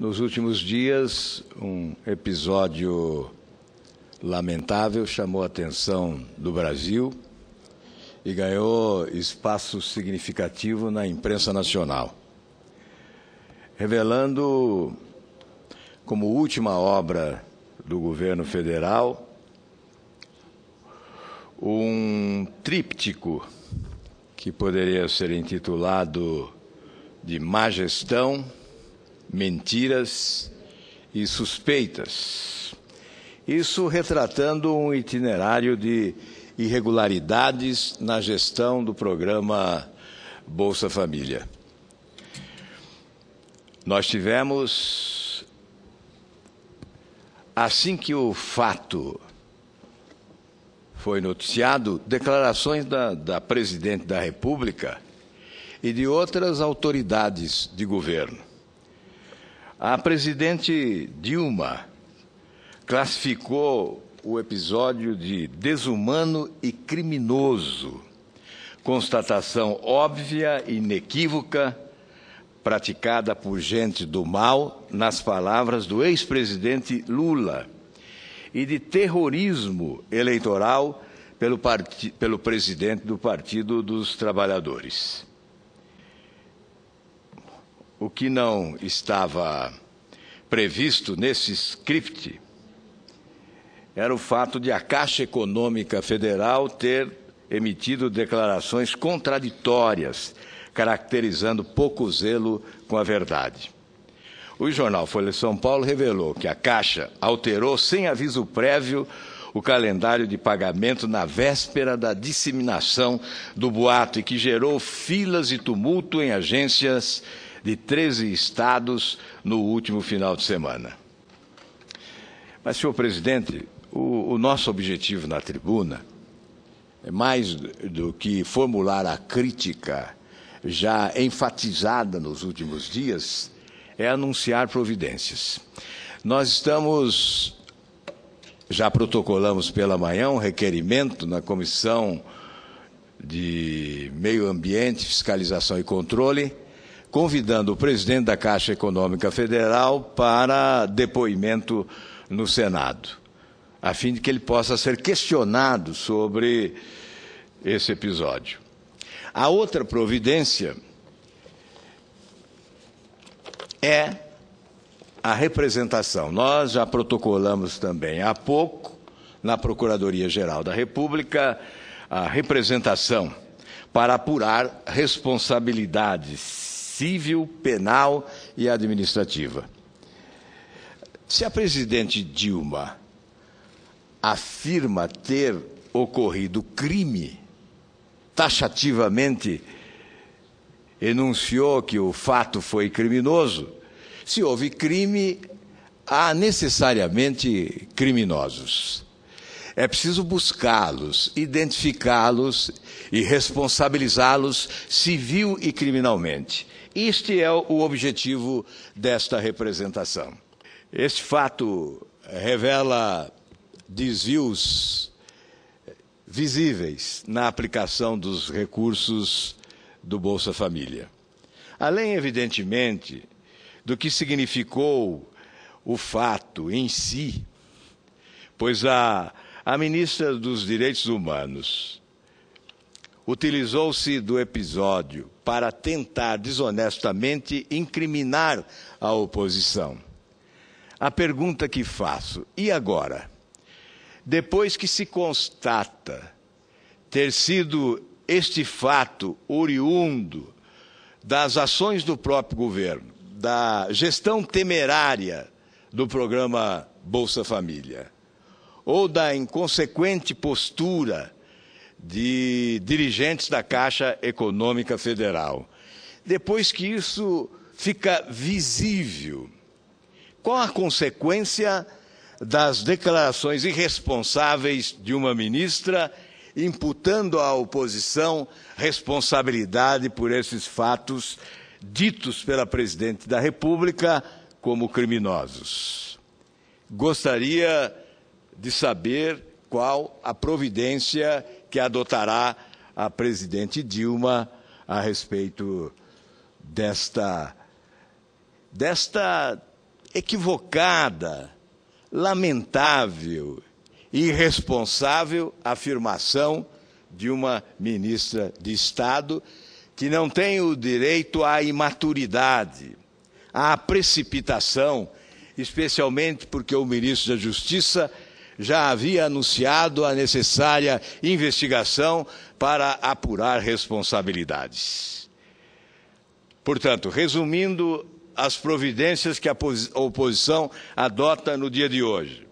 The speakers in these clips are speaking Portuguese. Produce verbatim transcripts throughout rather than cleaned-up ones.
Nos últimos dias, um episódio lamentável chamou a atenção do Brasil e ganhou espaço significativo na imprensa nacional, revelando como última obra do governo federal um tríptico que poderia ser intitulado de má gestão, mentiras e suspeitas. Isso retratando um itinerário de irregularidades na gestão do programa Bolsa Família. Nós tivemos, assim que o fato foi noticiado, declarações da, da presidente da República e de outras autoridades de governo. A presidente Dilma classificou o episódio de desumano e criminoso, constatação óbvia e inequívoca praticada por gente do mal, nas palavras do ex-presidente Lula, e de terrorismo eleitoral pelo, part... pelo presidente do Partido dos Trabalhadores. O que não estava previsto nesse script era o fato de a Caixa Econômica Federal ter emitido declarações contraditórias, caracterizando pouco zelo com a verdade. O jornal Folha de São Paulo revelou que a Caixa alterou, sem aviso prévio, o calendário de pagamento na véspera da disseminação do boato e que gerou filas e tumulto em agências de treze estados no último final de semana. Mas, senhor presidente, o, o nosso objetivo na tribuna é mais do que formular a crítica já enfatizada nos últimos dias, é anunciar providências. Nós estamos, já protocolamos pela manhã um requerimento na Comissão de Meio Ambiente, Fiscalização e Controle, convidando o presidente da Caixa Econômica Federal para depoimento no Senado, a fim de que ele possa ser questionado sobre esse episódio. A outra providência é a representação. Nós já protocolamos também há pouco, na Procuradoria-Geral da República, a representação para apurar responsabilidades civil, penal e administrativa. Se a presidente Dilma afirma ter ocorrido crime, taxativamente enunciou que o fato foi criminoso, se houve crime, há necessariamente criminosos. É preciso buscá-los, identificá-los e responsabilizá-los civil e criminalmente. Este é o objetivo desta representação. Este fato revela desvios visíveis na aplicação dos recursos do Bolsa Família. Além, evidentemente, do que significou o fato em si, pois a, a ministra dos Direitos Humanos utilizou-se do episódio para tentar desonestamente incriminar a oposição. A pergunta que faço, e agora? Depois que se constata ter sido este fato oriundo das ações do próprio governo, da gestão temerária do programa Bolsa Família, ou da inconsequente postura de dirigentes da Caixa Econômica Federal. Depois que isso fica visível, qual a consequência das declarações irresponsáveis de uma ministra imputando à oposição responsabilidade por esses fatos ditos pela presidente da República como criminosos? Gostaria de saber qual a providência que adotará a presidente Dilma a respeito desta, desta equivocada, lamentável e irresponsável afirmação de uma ministra de Estado que não tem o direito à imaturidade, à precipitação, especialmente porque o ministro da Justiça já havia anunciado a necessária investigação para apurar responsabilidades. Portanto, resumindo as providências que a oposição adota no dia de hoje.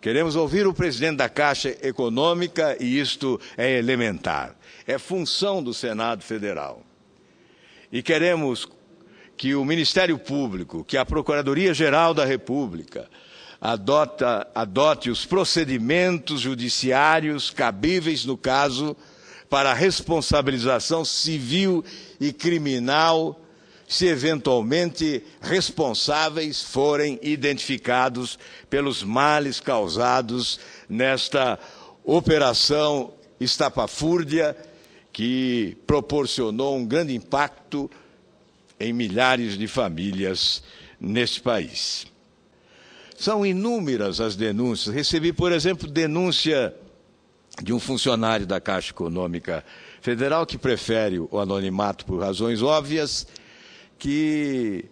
Queremos ouvir o presidente da Caixa Econômica, e isto é elementar, é função do Senado Federal. E queremos que o Ministério Público, que a Procuradoria-Geral da República, Adota, adote os procedimentos judiciários cabíveis no caso para responsabilização civil e criminal, se eventualmente responsáveis forem identificados pelos males causados nesta operação estapafúrdia que proporcionou um grande impacto em milhares de famílias neste país. São inúmeras as denúncias. Recebi, por exemplo, denúncia de um funcionário da Caixa Econômica Federal que prefere o anonimato por razões óbvias, que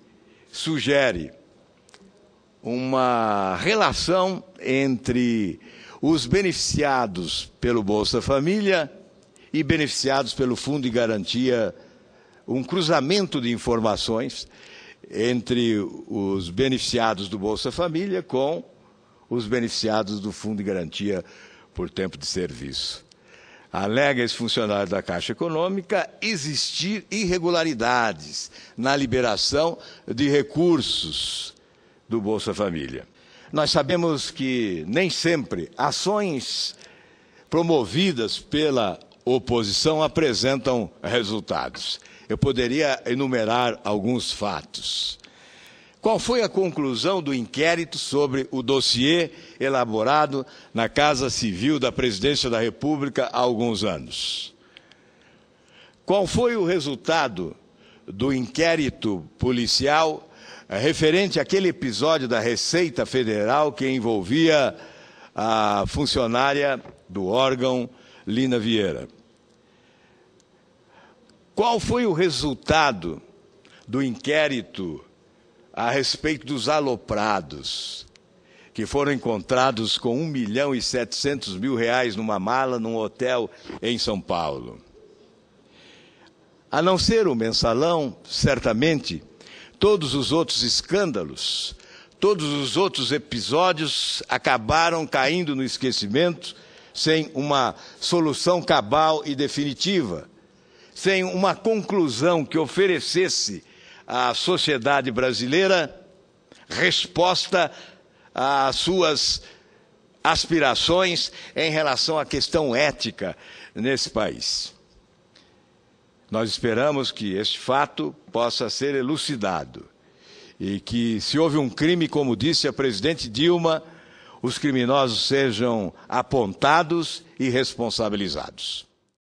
sugere uma relação entre os beneficiados pelo Bolsa Família e beneficiados pelo Fundo de Garantia, um cruzamento de informações entre os beneficiados do Bolsa Família com os beneficiados do Fundo de Garantia por Tempo de Serviço. Alega esse funcionário da Caixa Econômica existir irregularidades na liberação de recursos do Bolsa Família. Nós sabemos que nem sempre ações promovidas pela oposição apresentam resultados. Eu poderia enumerar alguns fatos. Qual foi a conclusão do inquérito sobre o dossiê elaborado na Casa Civil da Presidência da República há alguns anos? Qual foi o resultado do inquérito policial referente àquele episódio da Receita Federal que envolvia a funcionária do órgão Lina Vieira? Qual foi o resultado do inquérito a respeito dos aloprados, que foram encontrados com um milhão e setecentos mil reais numa mala num hotel em São Paulo? A não ser o mensalão, certamente, todos os outros escândalos, todos os outros episódios acabaram caindo no esquecimento sem uma solução cabal e definitiva, sem uma conclusão que oferecesse à sociedade brasileira resposta às suas aspirações em relação à questão ética nesse país. Nós esperamos que este fato possa ser elucidado e que, se houve um crime, como disse a presidente Dilma, os criminosos sejam apontados e responsabilizados.